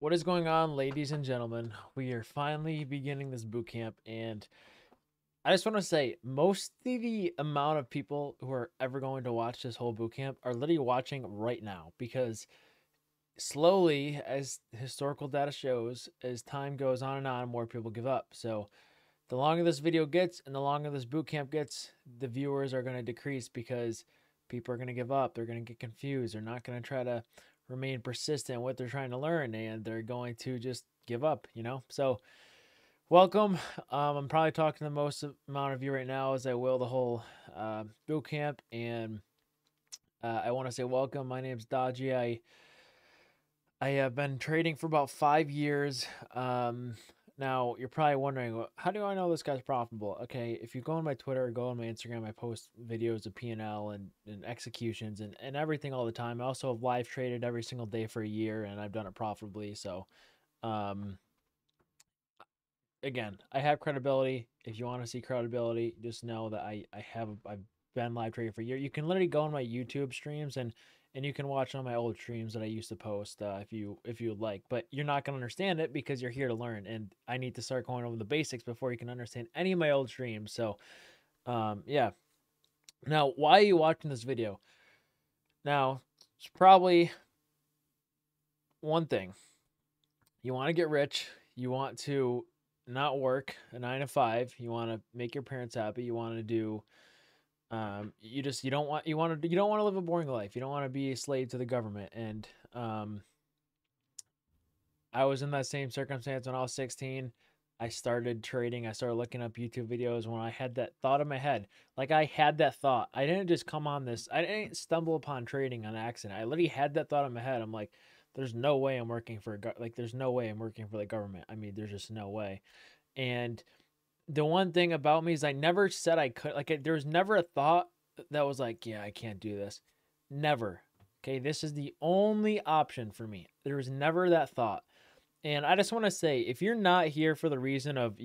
What is going on, ladies and gentlemen? We are finally beginning this boot camp, and I just want to say mostly the amount of people who are ever going to watch this whole boot camp are literally watching right now, because slowly, as historical data shows, as time goes on and on, more people give up. So the longer this video gets and the longer this boot camp gets, the viewers are going to decrease because people are going to give up. They're going to get confused. They're not going to try to remain persistent in what they're trying to learn, and they're going to just give up, you know? So welcome. I'm probably talking the most amount of you right now, as I will the whole boot camp. And I want to say welcome. My name's Dodgy. I have been trading for about 5 years. Now you're probably wondering, how do I know this guy's profitable? Okay, if you go on my Twitter or go on my Instagram, I post videos of P&L and executions and everything all the time. I also have live traded every single day for a year, and I've done it profitably. So again, I have credibility. If you want to see credibility, just know that I've been live trading for a year. You can literally go on my YouTube streams and you can watch on my old streams that I used to post if you would like, but you're not going to understand it because you're here to learn, and I need to start going over the basics before you can understand any of my old streams. So yeah. Now, why are you watching this video? Now, it's probably one thing. You want to get rich. You want to not work a 9 to 5. You want to make your parents happy. You want to do you don't want to live a boring life. You don't want to be a slave to the government. And I was in that same circumstance when I was 16. I started trading. I started looking up YouTube videos when I had that thought in my head. Like, I had that thought. I didn't just come on this. I didn't stumble upon trading on accident. I literally had that thought in my head. I'm like, there's no way I'm working for there's no way I'm working for the government. I mean, there's just no way. And the one thing about me is I never said I could. Like, there was never a thought that was like, yeah, I can't do this. Never. Okay, this is the only option for me. There was never that thought. And I just want to say, if you're not here for the reason of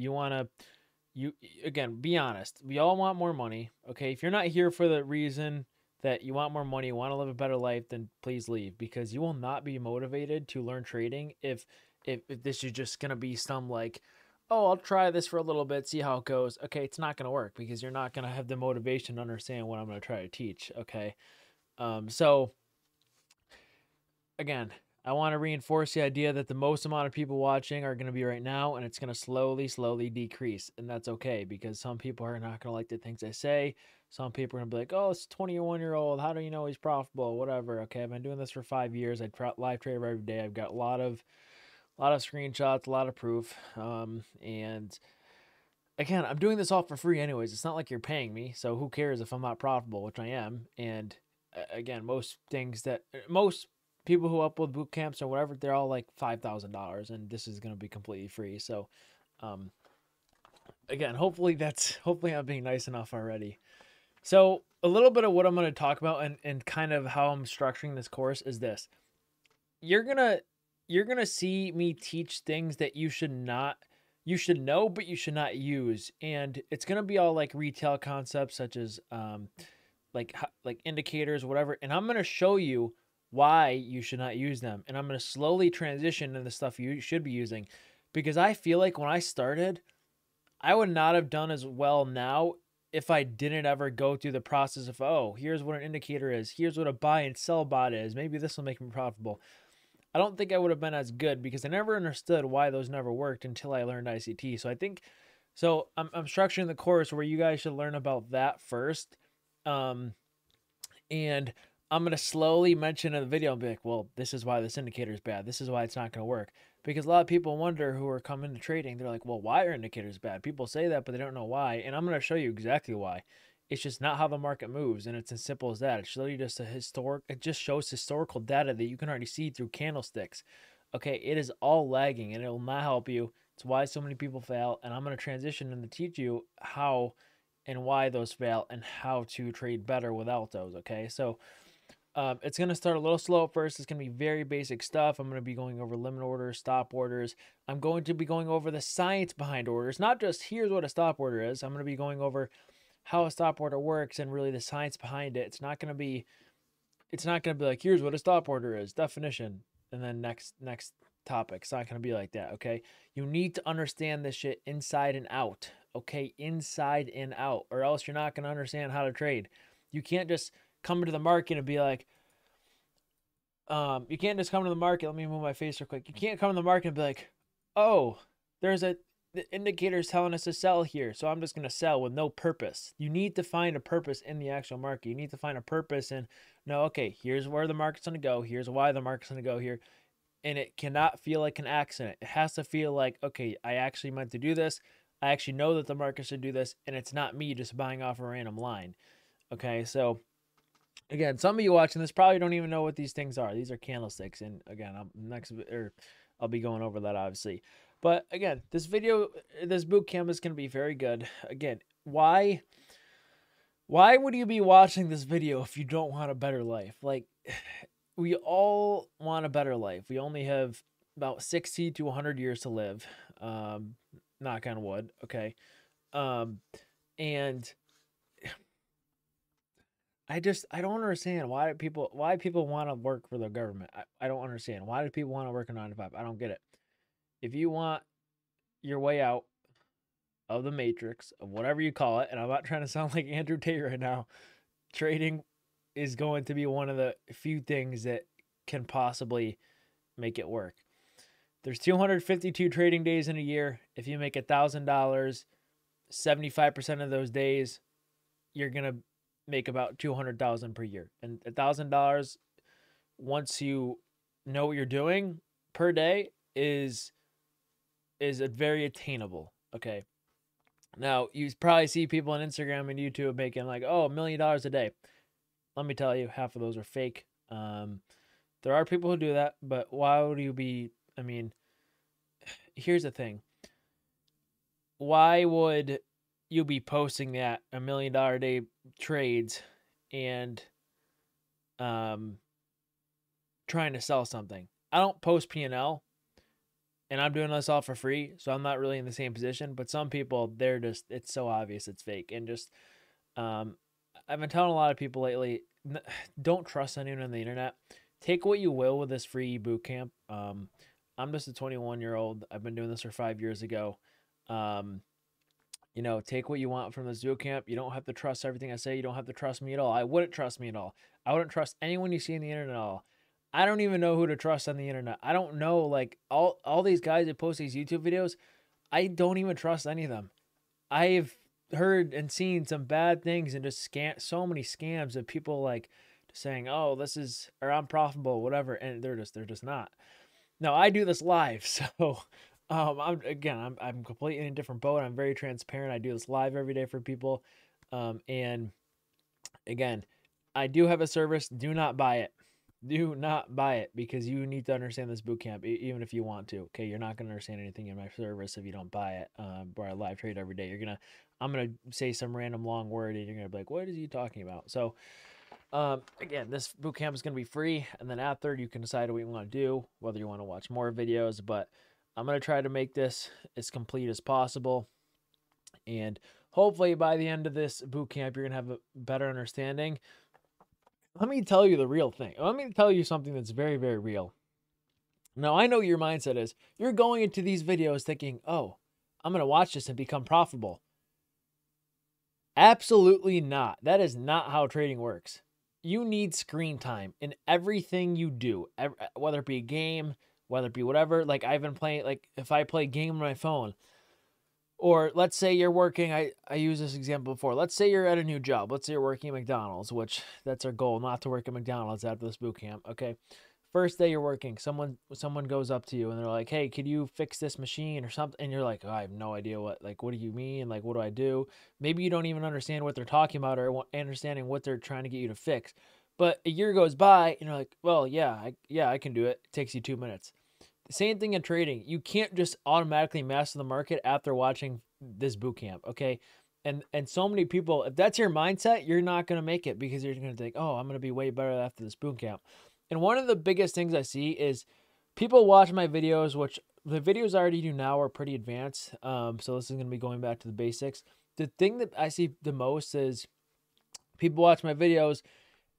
again, be honest. We all want more money. Okay, if you're not here for the reason that you want more money, you want to live a better life, then please leave, because you will not be motivated to learn trading if this is just going to be some like, oh, I'll try this for a little bit, see how it goes. Okay, it's not going to work because you're not going to have the motivation to understand what I'm going to try to teach, okay? So, again, I want to reinforce the idea that the most amount of people watching are going to be right now, and it's going to slowly, slowly decrease, and that's okay, because some people are not going to like the things I say. Some people are going to be like, oh, it's a 21-year-old. How do you know he's profitable? Whatever, okay? I've been doing this for 5 years. I live trade every day. I've got a lot of screenshots, a lot of proof. And again, I'm doing this all for free anyways. It's not like you're paying me. So who cares if I'm not profitable, which I am. And again, most people who upload boot camps or whatever, they're all like $5,000, and this is going to be completely free. So, again, hopefully I'm being nice enough already. So a little bit of what I'm going to talk about and kind of how I'm structuring this course is this. You're going to see me teach things that you should know, but you should not use. And it's going to be all like retail concepts, such as like indicators, whatever. And I'm going to show you why you should not use them. And I'm going to slowly transition to the stuff you should be using, because I feel like when I started, I would not have done as well now if I didn't ever go through the process of, oh, here's what an indicator is. Here's what a buy and sell bot is. Maybe this will make me profitable. I don't think I would have been as good because I never understood why those never worked until I learned ICT. So I think, I'm structuring the course where you guys should learn about that first. And I'm going to slowly mention in the video and be like, well, this is why this indicator is bad. This is why it's not going to work. Because a lot of people wonder who are coming to trading. They're like, well, why are indicators bad? People say that, but they don't know why. And I'm going to show you exactly why. It's just not how the market moves, and it's as simple as that. It's really just it just shows historical data that you can already see through candlesticks. Okay, it is all lagging, and it will not help you. It's why so many people fail, and I'm going to transition and teach you how and why those fail and how to trade better without those, okay? So it's going to start a little slow at first. It's going to be very basic stuff. I'm going to be going over limit orders, stop orders. I'm going to be going over the science behind orders, not just here's what a stop order is. I'm going to be going over how a stop order works and really the science behind it. It's not going to be like, here's what a stop order is, definition, and then next topic. It's not going to be like that, okay? You need to understand this shit inside and out, okay? Inside and out, or else you're not going to understand how to trade. You can't just come into the market and be like, you can't just come to the market. Let me move my face real quick. You can't come to the market and be like, oh, there's a, the indicator's telling us to sell here, so I'm just going to sell with no purpose. You need to find a purpose in the actual market. You need to find a purpose in, no, okay, here's where the market's going to go. Here's why the market's going to go here. And it cannot feel like an accident. It has to feel like, okay, I actually meant to do this. I actually know that the market should do this, and it's not me just buying off a random line. Okay, so again, some of you watching this probably don't even know what these things are. These are candlesticks, and again, I'll be going over that obviously. But again, this video, this boot camp is going to be very good. Again, why would you be watching this video if you don't want a better life? Like, we all want a better life. We only have about 60 to 100 years to live. Knock on wood, okay? And I don't understand why people want to work for the government. I don't understand. Why do people want to work a 9-to-5? I don't get it. If you want your way out of the matrix, of whatever you call it, and I'm not trying to sound like Andrew Tate right now, trading is going to be one of the few things that can possibly make it work. There's 252 trading days in a year. If you make $1,000, 75% of those days, you're going to make about $200,000 per year. And $1,000, once you know what you're doing per day, is very attainable. Okay. Now, you probably see people on Instagram and YouTube making like, oh, $1 million a day. Let me tell you, half of those are fake. There are people who do that, but why would you be, I mean, here's the thing. Why would you be posting that $1 million a day trades and trying to sell something? I don't post P&L, and I'm doing this all for free, so I'm not really in the same position. But some people, they're just, it's so obvious it's fake. And just, I've been telling a lot of people lately, don't trust anyone on the internet. Take what you will with this free bootcamp. I'm just a 21-year-old. I've been doing this for 5 years ago. You know, take what you want from this bootcamp. You don't have to trust everything I say. You don't have to trust me at all. I wouldn't trust me at all. I wouldn't trust anyone you see on the internet at all. I don't even know who to trust on the internet. I don't know, like, all these guys that post these YouTube videos, I don't even trust any of them. I've heard and seen some bad things and just so many scams of people, like, saying, oh, this is, or I'm profitable, whatever, and they're just not. Now, I do this live, so, I'm completely in a different boat. I'm very transparent. I do this live every day for people, and again, I do have a service. Do not buy it. Do not buy it, because you need to understand this bootcamp, even if you want to. Okay, you're not going to understand anything in my service if you don't buy it. Where I live trade every day, I'm gonna say some random long word, and you're gonna be like, "What is he talking about?" So, again, this bootcamp is gonna be free, and then after you can decide what you want to do, whether you want to watch more videos. But I'm gonna try to make this as complete as possible, and hopefully by the end of this bootcamp, you're gonna have a better understanding. Let me tell you the real thing. Let me tell you something that's very, very real. Now, I know your mindset is, you're going into these videos thinking, oh, I'm going to watch this and become profitable. Absolutely not. That is not how trading works. You need screen time in everything you do, whether it be a game, whether it be whatever. Like, I've been playing, like, if I play a game on my phone, or let's say you're working, I used this example before. Let's say you're at a new job. Let's say you're working at McDonald's, which that's our goal, not to work at McDonald's after this boot camp. Okay. First day you're working, someone goes up to you and they're like, hey, could you fix this machine or something? And you're like, oh, I have no idea what do you mean? Like, what do I do? Maybe you don't even understand what they're talking about or understanding what they're trying to get you to fix. But a year goes by and you're like, well, yeah, I can do it. It takes you 2 minutes. Same thing in trading. You can't just automatically master the market after watching this bootcamp, okay? And so many people, if that's your mindset, you're not going to make it, because you're going to think, oh, I'm going to be way better after this bootcamp. And one of the biggest things I see is people watch my videos, which the videos I already do now are pretty advanced. So this is going to be going back to the basics. The thing that I see the most is people watch my videos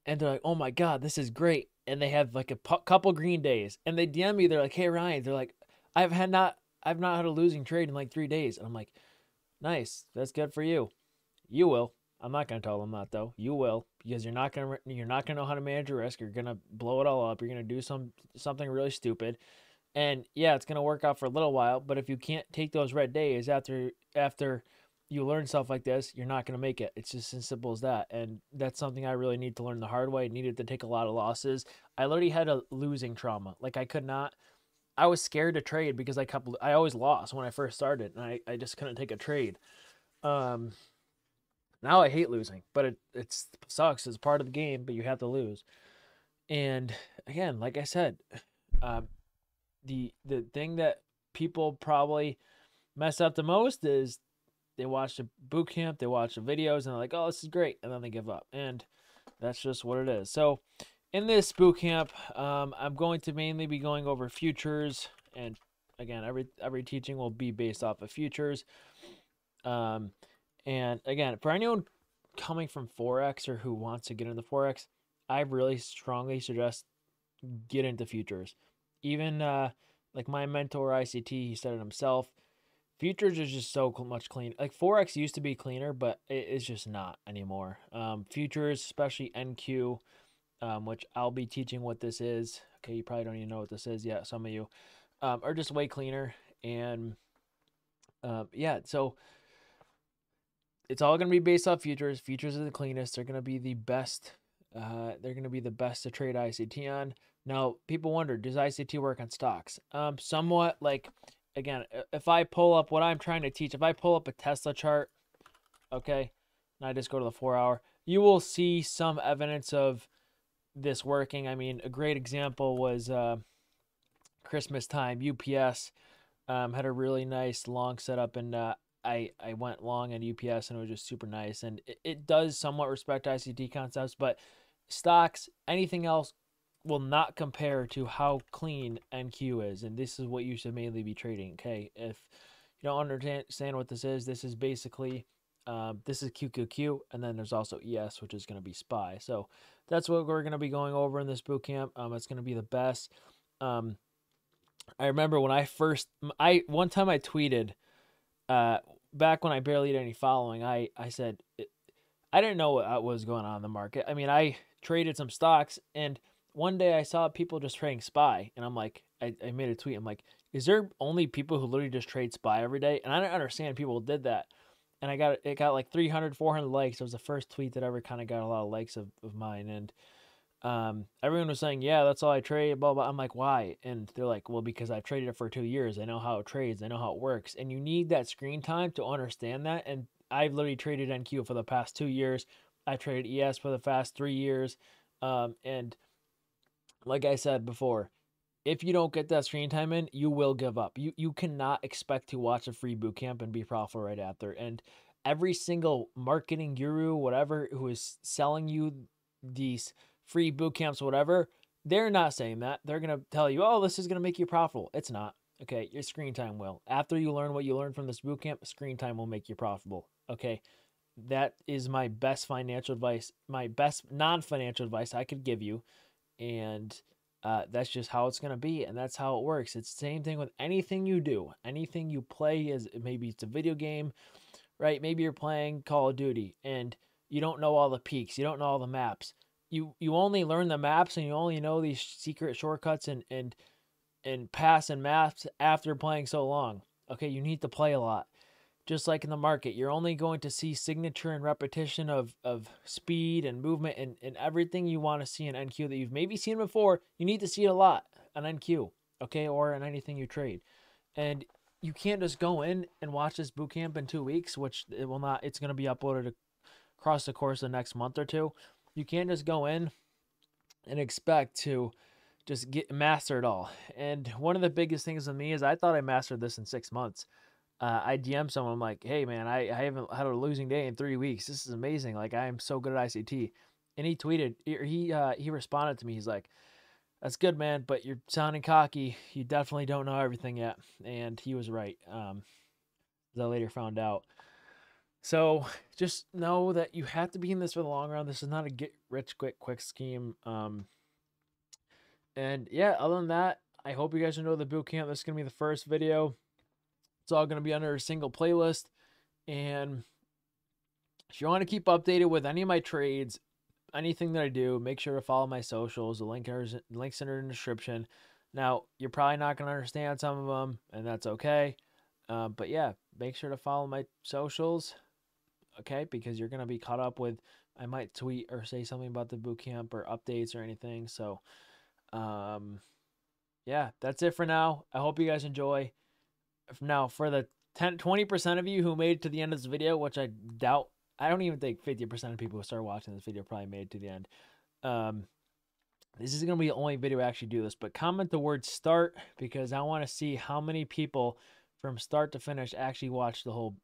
and they're like, oh my God, this is great. and they have like a couple green days, and they DM me. They're like, "Hey Ryan," they're like, "I've not had a losing trade in like 3 days," and I'm like, "Nice, that's good for you. You will." I'm not gonna tell them that though. You will, because you're not gonna know how to manage your risk. You're gonna blow it all up. You're gonna do something really stupid, and yeah, it's gonna work out for a little while. But if you can't take those red days after you learn stuff like this, you're not gonna make it. It's just as simple as that. And that's something I really need to learn the hard way. I needed to take a lot of losses. I literally had a losing trauma. Like I was scared to trade because I always lost when I first started, and I just couldn't take a trade. Now I hate losing, but it sucks. It's part of the game, but you have to lose. And again, like I said, the thing that people probably mess up the most is they watch the boot camp, they watch the videos, and they're like, "Oh, this is great," and then they give up. And that's just what it is. So in this boot camp, I'm going to mainly be going over futures, and again, every teaching will be based off of futures. And again, for anyone coming from Forex or who wants to get into Forex, I really strongly suggest get into futures. Even like my mentor, ICT, he said it himself, futures is just so much cleaner. Like Forex used to be cleaner, but it's just not anymore. Futures, especially NQ, which I'll be teaching what this is. Okay, you probably don't even know what this is yet, some of you, are just way cleaner. And yeah, so it's all going to be based off futures. Futures are the cleanest. They're going to be the best. They're going to be the best to trade ICT on. Now, people wonder, does ICT work on stocks? Somewhat. Like, again, if I pull up what I'm trying to teach, if I pull up a Tesla chart, okay, and I just go to the 4-hour, you will see some evidence of this working. I mean, a great example was Christmas time. UPS had a really nice long setup, and I went long at UPS, and it was just super nice. And it does somewhat respect ICT concepts, but stocks, anything else will not compare to how clean NQ is. And this is what you should mainly be trading. Okay. If you don't understand what this is basically, this is QQQ. And then there's also ES, which is going to be SPY. So that's what we're going to be going over in this bootcamp. It's going to be the best. I remember when I first, one time I tweeted, back when I barely had any following, I said, I didn't know what was going on in the market. I mean, I traded some stocks, and one day I saw people just trading SPY, and I'm like, I made a tweet. I'm like, is there only people who literally just trade SPY every day? And I don't understand people did that. And it got like 300, 400 likes. It was the first tweet that ever kind of got a lot of likes of mine. And everyone was saying, yeah, that's all I trade, blah, blah. I'm like, why? And they're like, well, because I've traded it for 2 years. I know how it trades. I know how it works. And you need that screen time to understand that. And I've literally traded NQ for the past 2 years. I traded ES for the past 3 years. And like I said before, if you don't get that screen time in, you will give up. You cannot expect to watch a free boot camp and be profitable right after. And every single marketing guru, whatever, who is selling you these free boot camps, whatever, they're not saying that. They're going to tell you, oh, this is going to make you profitable. It's not. Okay, your screen time will. After you learn what you learned from this boot camp, screen time will make you profitable. Okay, that is my best financial advice, my best non-financial advice I could give you. And that's just how it's going to be, and that's how it works. It's the same thing with anything you do. Anything you play, is maybe it's a video game, right? Maybe you're playing Call of Duty, and you don't know all the peaks. You don't know all the maps. You only learn the maps, and you only know these secret shortcuts and paths and maps after playing so long. Okay, you need to play a lot. Just like in the market, you're only going to see signature and repetition of speed and movement and everything you want to see in NQ that you've maybe seen before. You need to see it a lot on NQ, okay, or in anything you trade. And you can't just go in and watch this bootcamp in 2 weeks, which it will not. It's going to be uploaded across the course of the next month or two. You can't just go in and expect to just master it all. And one of the biggest things with me is I thought I mastered this in 6 months. I DM someone, I'm like, hey man, I haven't had a losing day in 3 weeks. This is amazing. Like, I am so good at ICT. And he tweeted, he responded to me. He's like, that's good, man, but you're sounding cocky. You definitely don't know everything yet. And he was right. As I later found out. So just know that you have to be in this for the long run. This is not a get rich quick scheme. And yeah, other than that, I hope you guys enjoy the boot camp. This is going to be the first video. It's all going to be under a single playlist. And if you want to keep updated with any of my trades, anything that I do, make sure to follow my socials. The links in the description. Now, you're probably not going to understand some of them, and that's okay. But yeah, make sure to follow my socials, okay? Because you're going to be caught up with, I might tweet or say something about the bootcamp or updates or anything. So, yeah, that's it for now. I hope you guys enjoy. Now, for the 20% of you who made it to the end of this video, which I doubt, I don't even think 50% of people who start watching this video probably made it to the end. This is going to be the only video I actually do this, but comment the word start, because I want to see how many people from start to finish actually watch the whole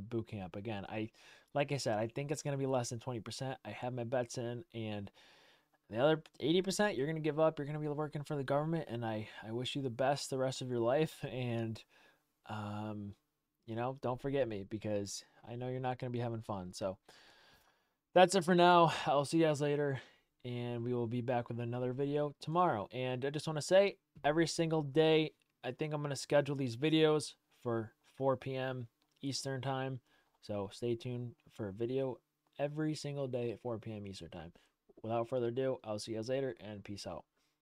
boot camp. Again, like I said, I think it's going to be less than 20%. I have my bets in, and the other 80%, you're going to give up. You're going to be working for the government, and I wish you the best the rest of your life. And, you know, don't forget me, because I know you're not going to be having fun. So that's it for now. I'll see you guys later, and we will be back with another video tomorrow. And I just want to say, every single day, I think I'm going to schedule these videos for 4 p.m. Eastern time. So stay tuned for a video every single day at 4 p.m. Eastern time. Without further ado, I'll see you guys later, and peace out.